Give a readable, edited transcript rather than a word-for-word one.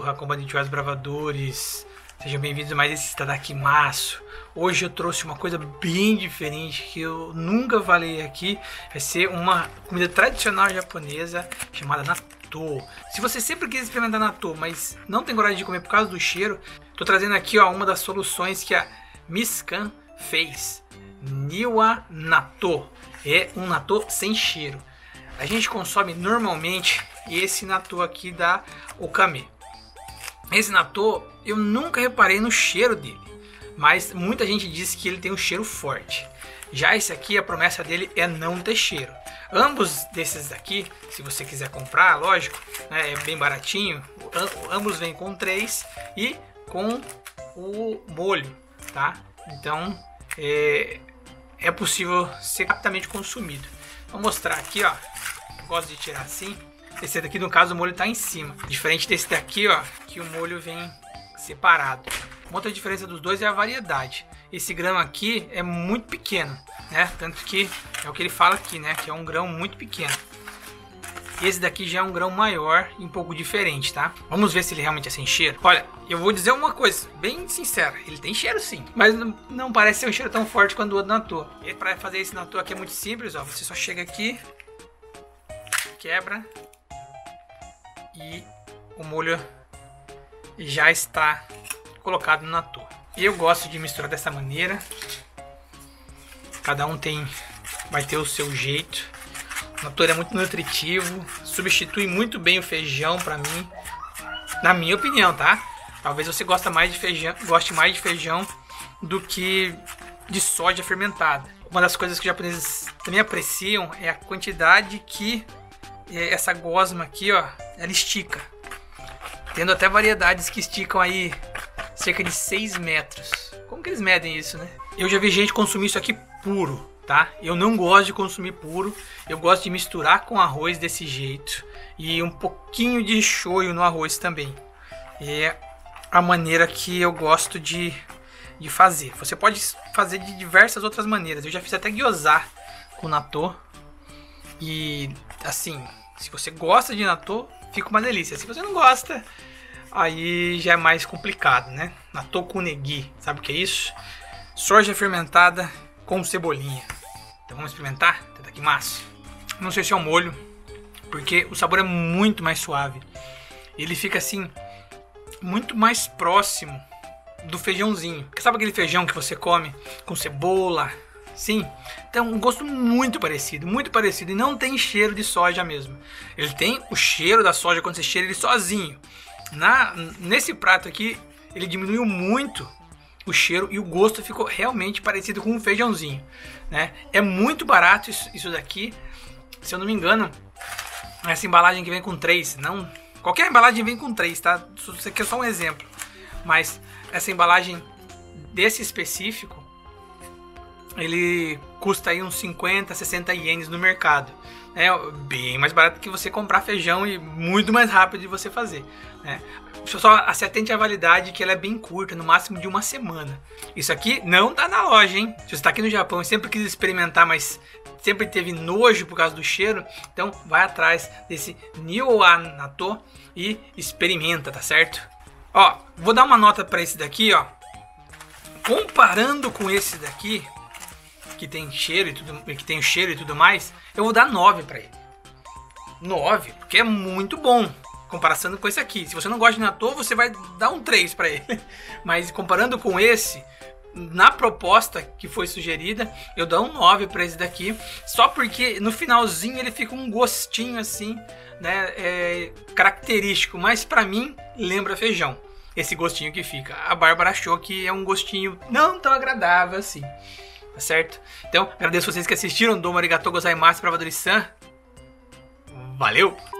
Konnichiwa, Konbanchiwa, bravadores. Sejam bem-vindos a mais esse Itadakimasu. Hoje eu trouxe uma coisa bem diferente que eu nunca falei aqui. Vai ser uma comida tradicional japonesa chamada nattō. Se você sempre quis experimentar nattō, mas não tem coragem de comer por causa do cheiro, tô trazendo aqui, ó, uma das soluções que a Miscan fez. Niowa Nattō. É um nattō sem cheiro. A gente consome normalmente esse nattō aqui da Okame. Esse nattō eu nunca reparei no cheiro dele, mas muita gente diz que ele tem um cheiro forte. Já esse aqui, a promessa dele é não ter cheiro. Ambos desses aqui, se você quiser comprar, lógico, né, é bem baratinho. Ambos vêm com 3 e com o molho, tá? Então é possível ser rapidamente consumido. Vou mostrar aqui, ó. Eu gosto de tirar assim. Esse daqui, no caso, o molho tá em cima. Diferente desse daqui, ó, que o molho vem separado. Uma outra diferença dos dois é a variedade. Esse grão aqui é muito pequeno, né? Tanto que é o que ele fala aqui, né? Que é um grão muito pequeno. Esse daqui já é um grão maior e um pouco diferente, tá? Vamos ver se ele realmente é sem cheiro. Olha, eu vou dizer uma coisa bem sincera. Ele tem cheiro sim, mas não parece ser um cheiro tão forte quanto o outro nattō. E para fazer esse nattō aqui é muito simples, ó. Você só chega aqui, quebra, e o molho já está colocado no nattō. Eu gosto de misturar dessa maneira. Cada um vai ter o seu jeito. O nattō é muito nutritivo, substitui muito bem o feijão para mim, na minha opinião, tá? Talvez você goste mais de feijão do que de soja fermentada. Uma das coisas que os japoneses também apreciam é a quantidade que essa gosma aqui, ó, ela estica, tendo até variedades que esticam aí cerca de 6 metros. Como que eles medem isso, né? Eu já vi gente consumir isso aqui puro, tá? Eu não gosto de consumir puro, eu gosto de misturar com arroz desse jeito e um pouquinho de shoyu no arroz também. É a maneira que eu gosto de fazer. Você pode fazer de diversas outras maneiras. Eu já fiz até gyoza com nattō e, assim, se você gosta de nattō, fica uma delícia. Se você não gosta, aí já é mais complicado, né? Nattō Tokun Negi, sabe o que é isso? Soja fermentada com cebolinha. Então vamos experimentar? Itadakimasu. Não sei se é um molho, porque o sabor é muito mais suave. Ele fica assim, muito mais próximo do feijãozinho. Sabe aquele feijão que você come com cebola? Sim, tem um gosto muito parecido e não tem cheiro de soja mesmo. Ele tem o cheiro da soja quando você cheira ele sozinho. Nesse prato aqui, ele diminuiu muito o cheiro e o gosto ficou realmente parecido com um feijãozinho, né? É muito barato isso daqui, se eu não me engano, essa embalagem que vem com 3, não... Qualquer embalagem vem com 3, tá? Isso aqui é só um exemplo, mas essa embalagem desse específico, ele custa aí uns 50, 60 ienes no mercado. É bem mais barato que você comprar feijão e muito mais rápido de você fazer, né? Só se atente à validade, que ela é bem curta, no máximo de uma semana. Isso aqui não tá na loja, hein? Se você está aqui no Japão e sempre quis experimentar, mas sempre teve nojo por causa do cheiro, então vai atrás desse Niowa Nattō e experimenta, tá certo? Ó, vou dar uma nota para esse daqui, ó. Comparando com esse daqui, que tem cheiro e tudo mais, eu vou dar 9 para ele. 9, porque é muito bom, comparação com esse aqui. Se você não gosta de nattō, você vai dar um 3 para ele. Mas comparando com esse, na proposta que foi sugerida, eu dou um 9 para esse daqui, só porque no finalzinho ele fica um gostinho assim, né, característico, mas para mim lembra feijão. Esse gostinho que fica. A Bárbara achou que é um gostinho não tão agradável assim. Tá certo? Então, agradeço vocês que assistiram. Dona Bárbara, arigatou gozaimasu, bravadores-san. Valeu!